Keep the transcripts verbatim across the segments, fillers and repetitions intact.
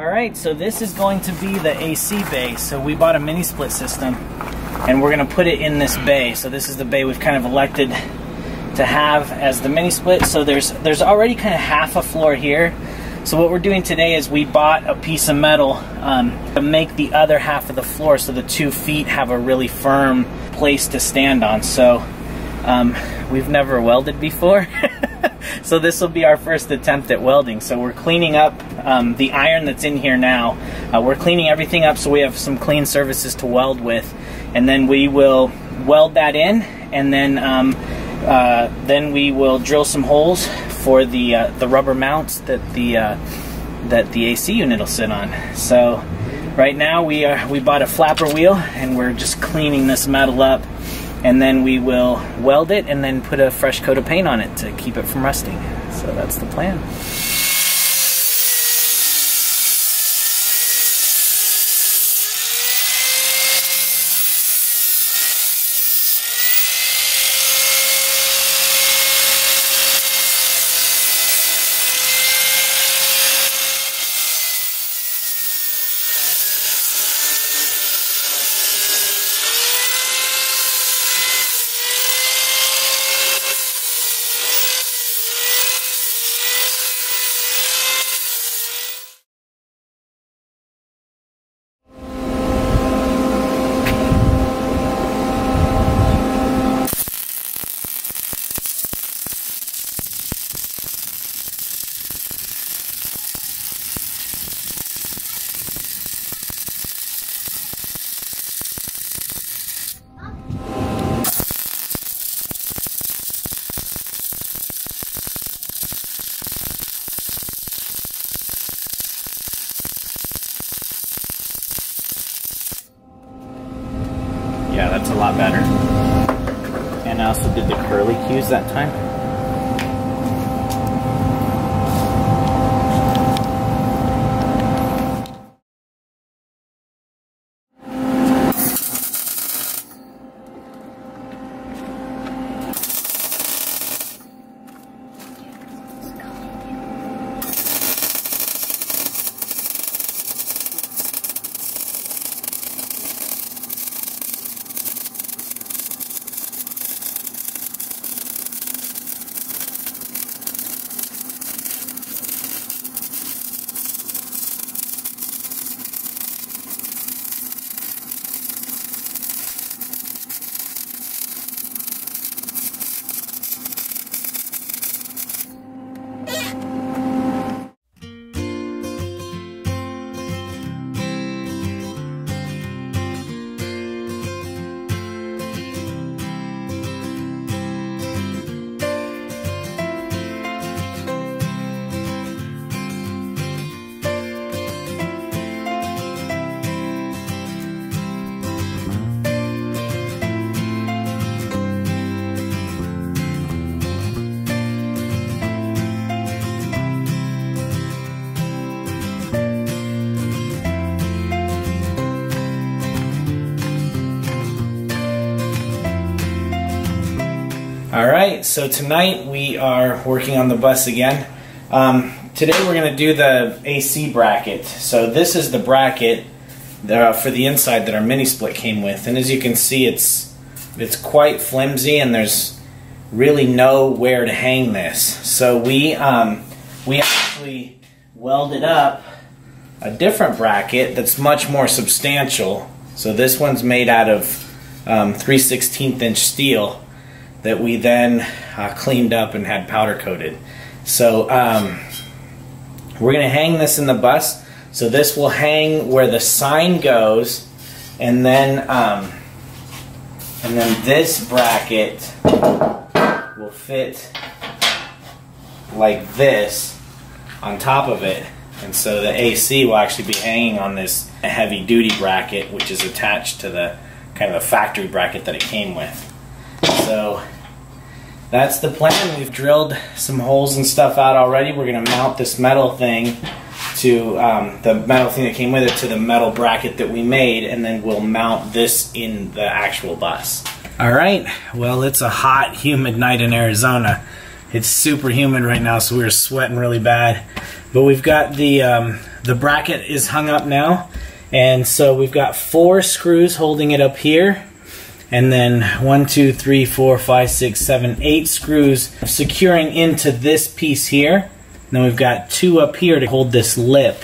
Alright, so this is going to be the A C bay. So we bought a mini split system and we're going to put it in this bay. So this is the bay we've kind of elected to have as the mini split. So there's there's already kind of half a floor here. So what we're doing today is we bought a piece of metal um, to make the other half of the floor so the two feet have a really firm place to stand on. So um, we've never welded before. So this will be our first attempt at welding. So we're cleaning up um, the iron that's in here now. Uh, we're cleaning everything up so we have some clean surfaces to weld with. And then we will weld that in, and then um, uh, then we will drill some holes for the uh, the rubber mounts that the uh, that the A C unit will sit on. So right now we are we bought a flapper wheel and we're just cleaning this metal up, and then we will weld it and then put a fresh coat of paint on it to keep it from rusting. So that's the plan. Yeah, that's a lot better. And I also did the curly cues that time. Alright, so tonight we are working on the bus again. Um, today we're going to do the A C bracket. So this is the bracket that, uh, for the inside that our mini split came with. And as you can see, it's it's quite flimsy and there's really nowhere to hang this. So we, um, we actually welded up a different bracket that's much more substantial. So this one's made out of um, three sixteenths inch steel that we then uh, cleaned up and had powder coated. So um, we're gonna hang this in the bus. So this will hang where the sign goes, and then um, and then this bracket will fit like this on top of it. And so the A C will actually be hanging on this heavy duty bracket, which is attached to the kind of the factory bracket that it came with. So that's the plan. We've drilled some holes and stuff out already. We're going to mount this metal thing to um, the metal thing that came with it to the metal bracket that we made, and then we'll mount this in the actual bus. All right. Well, it's a hot, humid night in Arizona. It's super humid right now, so we're sweating really bad. But we've got the, um, the bracket is hung up now, and so we've got four screws holding it up here, and then one, two, three, four, five, six, seven, eight screws securing into this piece here. And then we've got two up here to hold this lip.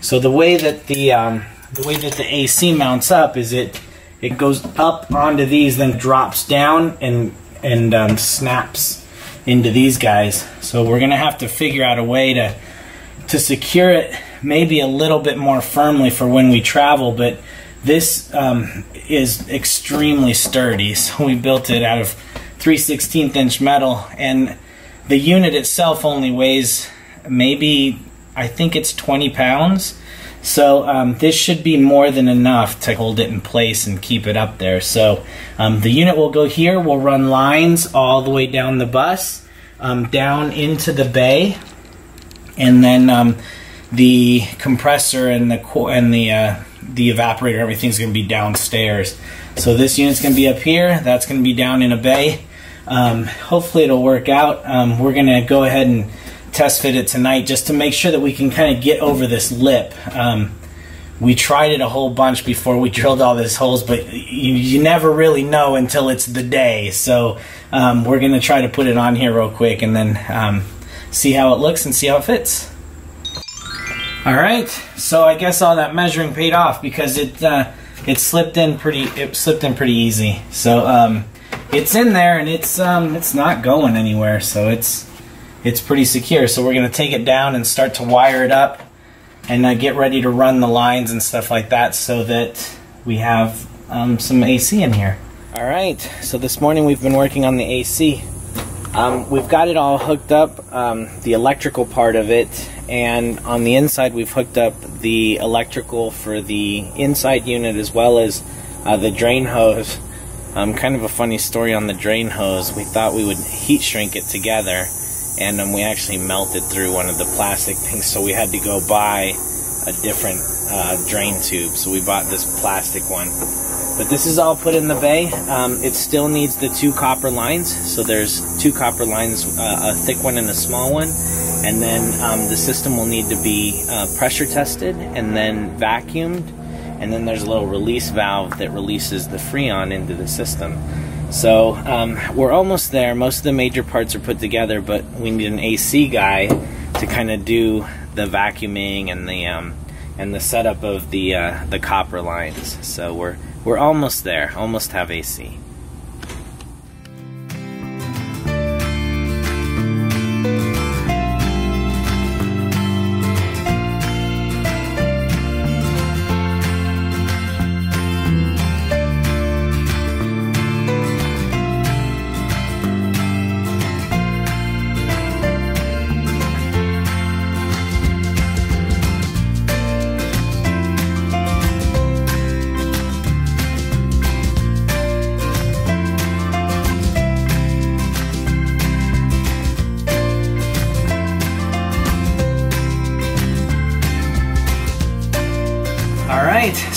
So the way that the um, the way that the A C mounts up is it it goes up onto these, then drops down and and um, snaps into these guys. So we're gonna have to figure out a way to to secure it maybe a little bit more firmly for when we travel, but this um, is extremely sturdy. So we built it out of three sixteenths inch metal, and the unit itself only weighs maybe, I think it's twenty pounds. So um, this should be more than enough to hold it in place and keep it up there. So um, the unit will go here. We'll run lines all the way down the bus, um, down into the bay, and then um, the compressor and the co and the uh, the evaporator, everything's going to be downstairs. So this unit's going to be up here. That's going to be down in a bay. Um, hopefully it'll work out. Um, we're going to go ahead and test fit it tonight just to make sure that we can kind of get over this lip. Um, we tried it a whole bunch before we drilled all these holes, but you, you never really know until it's the day. So um, we're going to try to put it on here real quick and then um, see how it looks and see how it fits. All right, so I guess all that measuring paid off because it uh, it slipped in pretty it slipped in pretty easy. So um, it's in there and it's um, it's not going anywhere. So it's It's pretty secure, so we're going to take it down and start to wire it up and uh, get ready to run the lines and stuff like that so that we have um, some A C in here. All right, so this morning we've been working on the A C. Um, we've got it all hooked up, um, the electrical part of it, and on the inside we've hooked up the electrical for the inside unit as well as uh, the drain hose. Um, kind of a funny story on the drain hose. We thought we would heat shrink it together, and then we actually melted through one of the plastic things, so we had to go buy a different uh, drain tube. So we bought this plastic one. But this is all put in the bay. Um, it still needs the two copper lines. So there's two copper lines, uh, a thick one and a small one. And then um, the system will need to be uh, pressure tested and then vacuumed. And then there's a little release valve that releases the Freon into the system. So um, we're almost there. Most of the major parts are put together, but we need an A C guy to kind of do the vacuuming and the um, and the setup of the uh, the copper lines. So we're we're almost there. Almost have A C.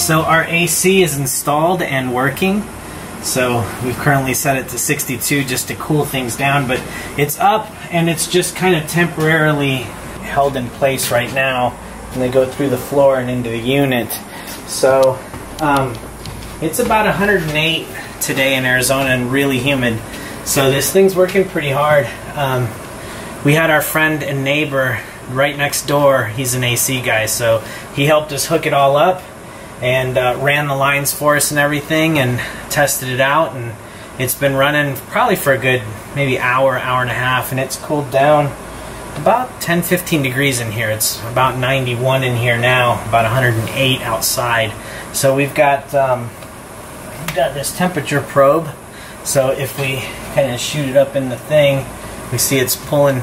So our A C is installed and working. So we've currently set it to sixty-two just to cool things down, but it's up and it's just kind of temporarily held in place right now, and they go through the floor and into the unit. So um, it's about one hundred and eight today in Arizona and really humid. So this thing's working pretty hard. Um, we had our friend and neighbor right next door. He's an A C guy, so he helped us hook it all up and uh, ran the lines for us and everything and tested it out, and it's been running probably for a good maybe hour, hour and a half, and it's cooled down about ten, fifteen degrees in here. It's about ninety-one in here now, about one hundred and eight outside. So we've got, um, we've got this temperature probe, so if we kind of shoot it up in the thing, we see it's pulling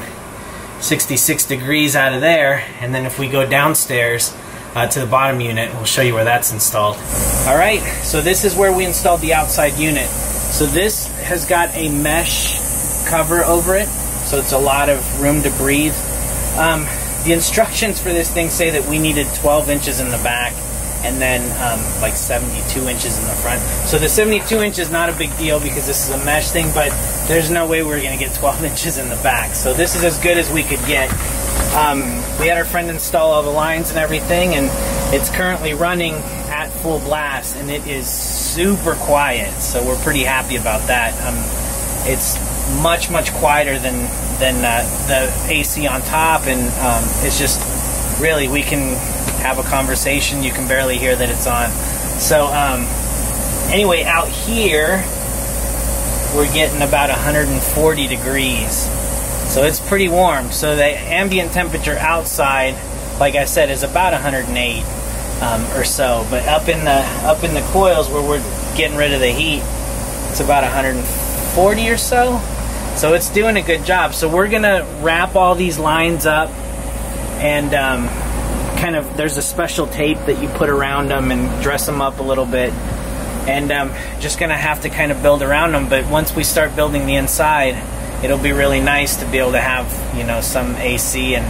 sixty-six degrees out of there, and then if we go downstairs Uh, to the bottom unit, we'll show you where that's installed. All right, so this is where we installed the outside unit. So this has got a mesh cover over it, so it's a lot of room to breathe. Um, the instructions for this thing say that we needed twelve inches in the back and then um, like seventy-two inches in the front. So the seventy-two inch is not a big deal because this is a mesh thing, but there's no way we're gonna get twelve inches in the back. So this is as good as we could get. Um, We had our friend install all the lines and everything, and it's currently running at full blast, and it is super quiet, so we're pretty happy about that. Um, it's much, much quieter than, than uh, the A C on top, and um, it's just really, we can have a conversation. You can barely hear that it's on. So um, anyway, out here, we're getting about one hundred forty degrees. So it's pretty warm. So the ambient temperature outside, like I said, is about one hundred eight um, or so. But up in the up in the coils where we're getting rid of the heat, it's about one hundred forty or so. So it's doing a good job. So we're gonna wrap all these lines up, and um, kind of there's a special tape that you put around them and dress them up a little bit. And um, just gonna have to kind of build around them, but once we start building the inside, it'll be really nice to be able to have, you know, some A C and,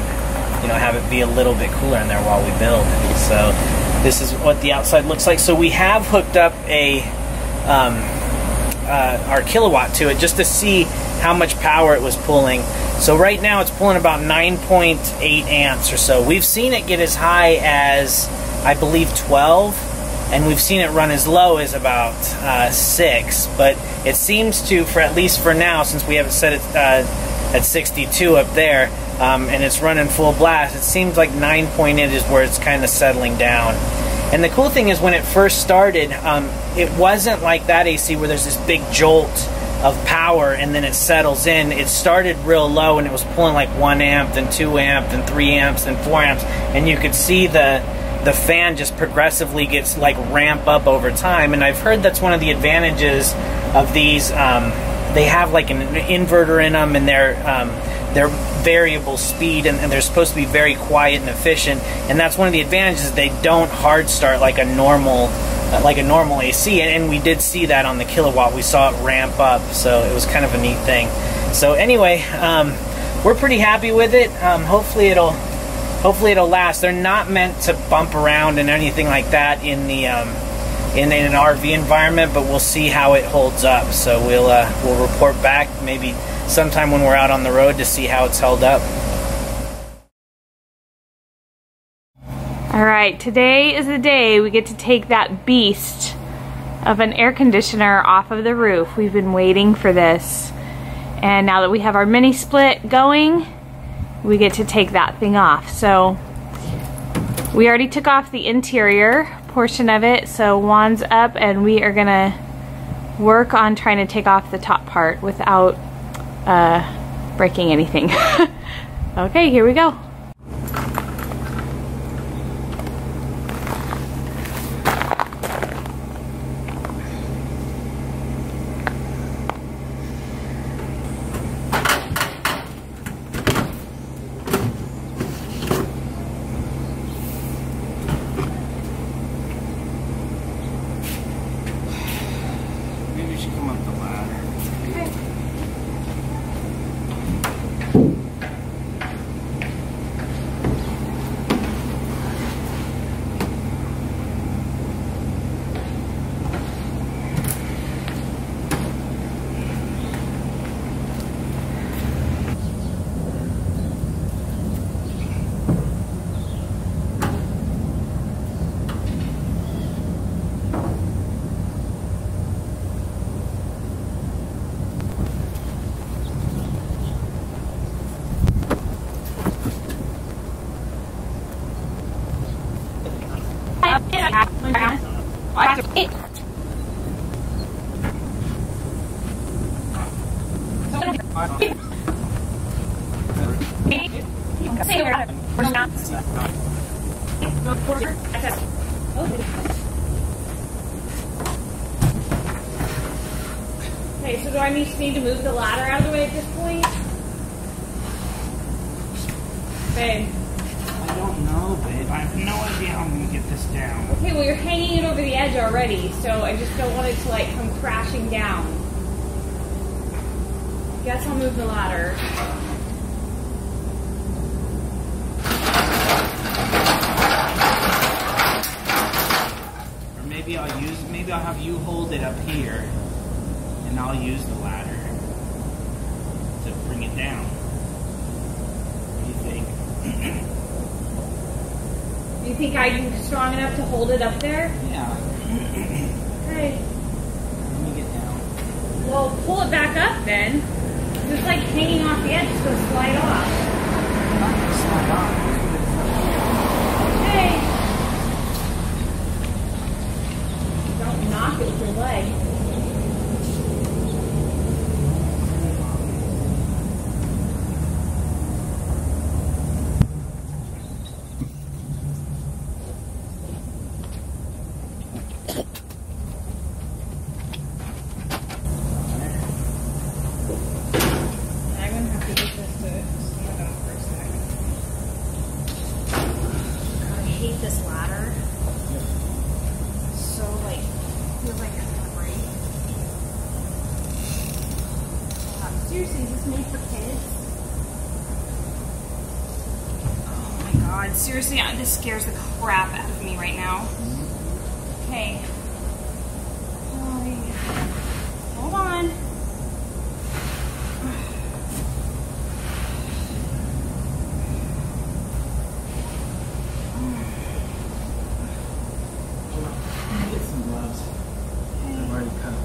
you know, have it be a little bit cooler in there while we build. So this is what the outside looks like. So we have hooked up a um, uh, our kilowatt to it just to see how much power it was pulling. So right now it's pulling about nine point eight amps or so. We've seen it get as high as, I believe, twelve. And we've seen it run as low as about uh, six, but it seems to, for at least for now, since we haven't set it uh, at sixty-two up there, um, and it's running full blast, it seems like nine point eight is where it's kind of settling down. And the cool thing is, when it first started, um, it wasn't like that A C where there's this big jolt of power and then it settles in. It started real low, and it was pulling like one amp, then two amp, then three amps, then four amps, and you could see the the fan just progressively gets like ramp up over time. And I've heard that's one of the advantages of these. Um, they have like an inverter in them, and they're, um, they're variable speed, and, and they're supposed to be very quiet and efficient. And that's one of the advantages. They don't hard start like a normal, uh, like a normal A C. And, and we did see that on the kilowatt. We saw it ramp up. So it was kind of a neat thing. So anyway, um, we're pretty happy with it. Um, hopefully it'll, Hopefully it'll last. They're not meant to bump around and anything like that in the um, in, in an R V environment, but we'll see how it holds up. So we'll uh, we'll report back maybe sometime when we're out on the road to see how it's held up. All right, today is the day we get to take that beast of an air conditioner off of the roof. We've been waiting for this, and now that we have our mini split going, we get to take that thing off. So we already took off the interior portion of it, so Juan's up, and we are gonna work on trying to take off the top part without uh, breaking anything. Okay, here we go. Okay, so do I just need to move the ladder out of the way at this point? Babe. I don't know, babe. I have no idea how I'm going to get this down. Okay, well, you're hanging it over the edge already, so I just don't want it to, like, come crashing down. Guess I'll move the ladder. Maybe I'll use, maybe I'll have you hold it up here, and I'll use the ladder to bring it down. What do you think? You think are you strong enough to hold it up there? Yeah. Okay. Let me get down. Well, pull it back up then. It's like hanging off the edge, it's going to slide off. It's not going to slide off. Okay. Don't knock it with your leg. Seriously, is this made for kids? Oh my god, seriously, this scares the crap out of me right now. Okay. Hold on. Let me get some gloves. I've already cut them.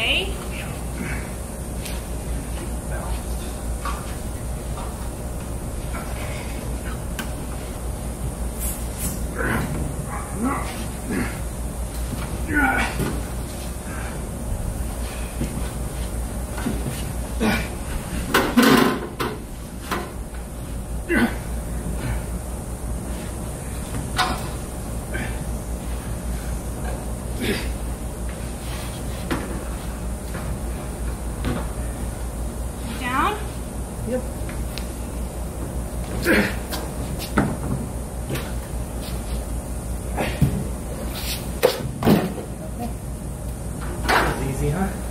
Okay. Yep. That's easy, huh?